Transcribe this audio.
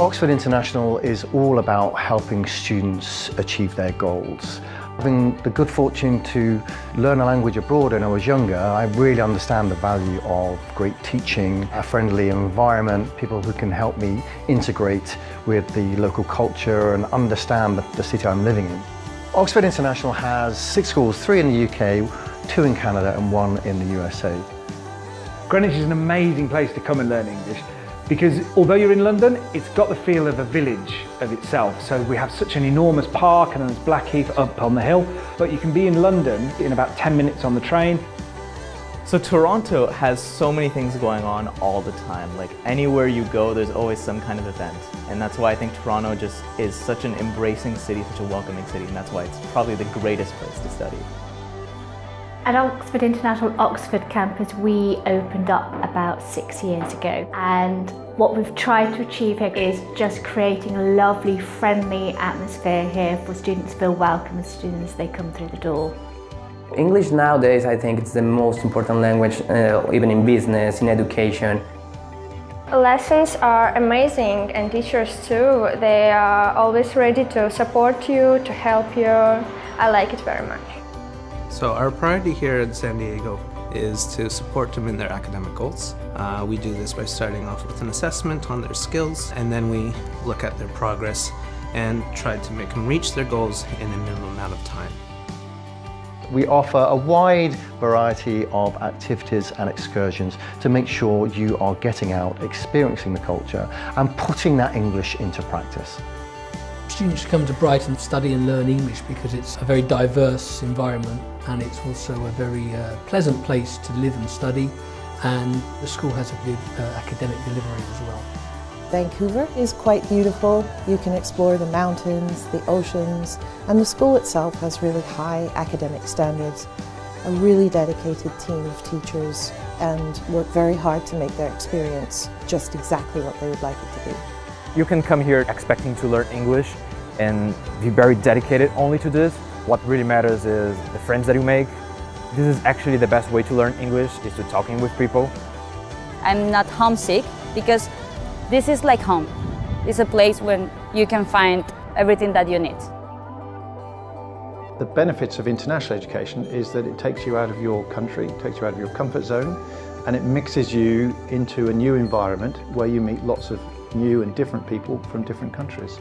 Oxford International is all about helping students achieve their goals. Having the good fortune to learn a language abroad when I was younger, I really understand the value of great teaching, a friendly environment, people who can help me integrate with the local culture and understand the city I'm living in. Oxford International has 6 schools, 3 in the UK, 2 in Canada and 1 in the USA. Greenwich is an amazing place to come and learn English, because although you're in London, it's got the feel of a village of itself. So we have such an enormous park, and there's Blackheath up on the hill, but you can be in London in about 10 minutes on the train. So Toronto has so many things going on all the time. Like anywhere you go, there's always some kind of event. And that's why I think Toronto just is such an embracing city, such a welcoming city, and that's why it's probably the greatest place to study. At Oxford International Oxford campus, we opened up about 6 years ago, and what we've tried to achieve here is just creating a lovely, friendly atmosphere here for students to feel welcome as soon as they come through the door. English nowadays, I think it's the most important language, even in business, in education. Lessons are amazing, and teachers too. They are always ready to support you, to help you. I like it very much. So our priority here in San Diego is to support them in their academic goals. We do this by starting off with an assessment on their skills, and then we look at their progress and try to make them reach their goals in a minimum amount of time. We offer a wide variety of activities and excursions to make sure you are getting out, experiencing the culture, and putting that English into practice. Students come to Brighton to study and learn English because it's a very diverse environment, and it's also a very pleasant place to live and study, and the school has a good academic delivery as well. Vancouver is quite beautiful. You can explore the mountains, the oceans, and the school itself has really high academic standards, a really dedicated team of teachers, and work very hard to make their experience just exactly what they would like it to be. You can come here expecting to learn English and be very dedicated only to this. What really matters is the friends that you make. This is actually the best way to learn English, is to talking with people. I'm not homesick because this is like home. It's a place where you can find everything that you need. The benefits of international education is that it takes you out of your country, takes you out of your comfort zone, and it mixes you into a new environment where you meet lots of new and different people from different countries.